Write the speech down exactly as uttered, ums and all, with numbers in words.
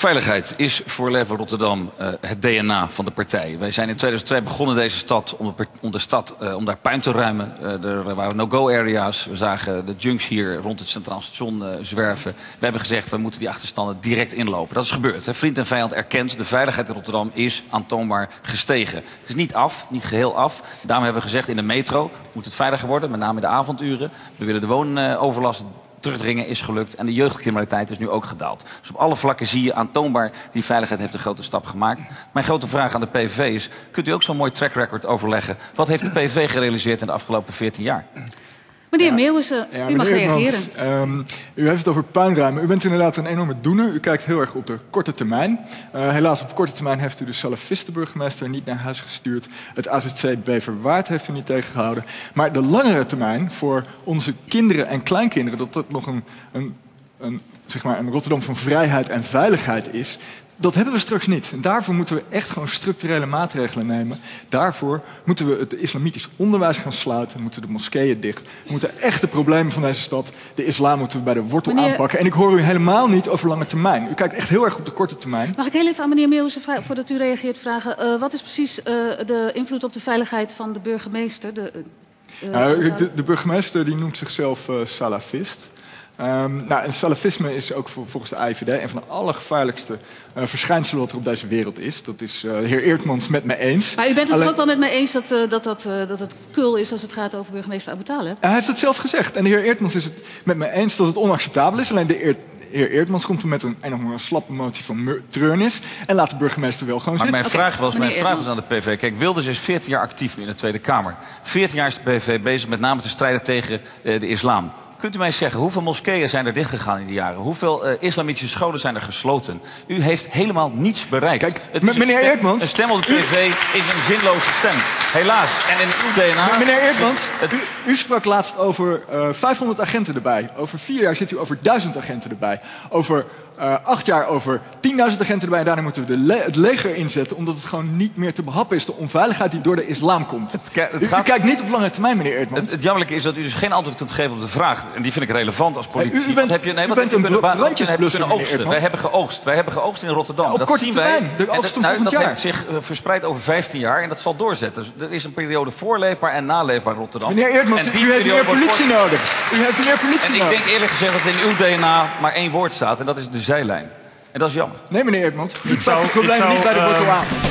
Veiligheid is voor Leefbaar Rotterdam uh, het D N A van de partij. Wij zijn in tweeduizend twee begonnen deze stad om, de, om, de stad, uh, om daar puin te ruimen. Uh, er waren no-go-area's. We zagen de junks hier rond het Centraal Station uh, zwerven. We hebben gezegd, we moeten die achterstanden direct inlopen. Dat is gebeurd. Hè? Vriend en vijand erkent, de veiligheid in Rotterdam is aantoonbaar gestegen. Het is niet af, niet geheel af. Daarom hebben we gezegd, in de metro moet het veiliger worden. Met name in de avonduren. We willen de woonoverlast terugdringen, is gelukt. En de jeugdcriminaliteit is nu ook gedaald. Dus op alle vlakken zie je aantoonbaar, die veiligheid heeft een grote stap gemaakt. Mijn grote vraag aan de P V V is, kunt u ook zo'n mooi track record overleggen? Wat heeft de P V V gerealiseerd in de afgelopen veertien jaar? Meneer ja, Meeuwissen, ja, u mag reageren. Um, u heeft het over puinruimen. U bent inderdaad een enorme doener. U kijkt heel erg op de korte termijn. Uh, helaas, op korte termijn heeft u de salafistenburgemeester niet naar huis gestuurd. Het A Z C Beverwaard heeft u niet tegengehouden. Maar de langere termijn voor onze kinderen en kleinkinderen, dat dat nog een, een, een, zeg maar een Rotterdam van vrijheid en veiligheid is, dat hebben we straks niet. En daarvoor moeten we echt gewoon structurele maatregelen nemen. Daarvoor moeten we het islamitisch onderwijs gaan sluiten. Moeten de moskeeën dicht. We moeten echt de problemen van deze stad, de islam, moeten we bij de wortel meneer... aanpakken. En ik hoor u helemaal niet over lange termijn. U kijkt echt heel erg op de korte termijn. Mag ik heel even aan meneer Meeuwissen, voordat u reageert, vragen. Uh, wat is precies uh, de invloed op de veiligheid van de burgemeester? De, uh, nou, de, de burgemeester die noemt zichzelf uh, salafist. Um, nou, en salafisme is ook volgens de A I V D een van de allergevaarlijkste uh, verschijnselen wat er op deze wereld is. Dat is uh, de heer Eerdmans met me eens. Maar u bent het Alleen... ook wel met me eens dat, uh, dat, dat, uh, dat het kul is als het gaat over burgemeester Aboutaleb? Hij heeft het zelf gezegd. En de heer Eerdmans is het met me eens dat het onacceptabel is. Alleen de heer Heer Eerdmans komt er met een, een slappe motie van treurnis en laat de burgemeester wel gewoon maar zitten. Maar mijn vraag was, mijn vraag was aan de P V V. Kijk, Wilders is veertien jaar actief in de Tweede Kamer. veertien jaar is de P V V bezig met name te strijden tegen uh, de islam. Kunt u mij zeggen, hoeveel moskeeën zijn er dichtgegaan in die jaren? Hoeveel uh, islamitische scholen zijn er gesloten? U heeft helemaal niets bereikt. Kijk, het is meneer Eerdmans... Een stem op de P V V is een zinloze stem. Helaas. En in uw D N A... Meneer Eerdmans, het, het... U, u sprak laatst over uh, vijfhonderd agenten erbij. Over vier jaar zit u over duizend agenten erbij. Over... Uh, acht jaar over tienduizend agenten erbij. En daarna moeten we de le het leger inzetten, omdat het gewoon niet meer te behappen is. De onveiligheid die door de islam komt. Het het u, gaat... u kijkt niet op lange termijn, meneer Eerdmans. Het, het jammerlijke is dat u dus geen antwoord kunt geven op de vraag. En die vind ik relevant als politici. Hey, u, u bent, heb je, nee, u bent een brandjesblusser, meneer Eerdmans. Wij hebben geoogst. Wij hebben geoogst in Rotterdam. Ja, op dat korte zien termijn. Wij, de oogst van volgend jaar. Dat heeft zich uh, verspreid over vijftien jaar. En dat zal doorzetten. Dus er is een periode voorleefbaar en naleefbaar Rotterdam. Meneer Eerdmans, en die u heeft meer politie nodig. U heeft meer politie nodig. En ik denk eerlijk gezegd dat in uw D N A maar één woord staat. En dat is de zijlijn. En dat is jammer. Nee, meneer Eerdmans. Ik zou het probleem niet bij de wortel aan.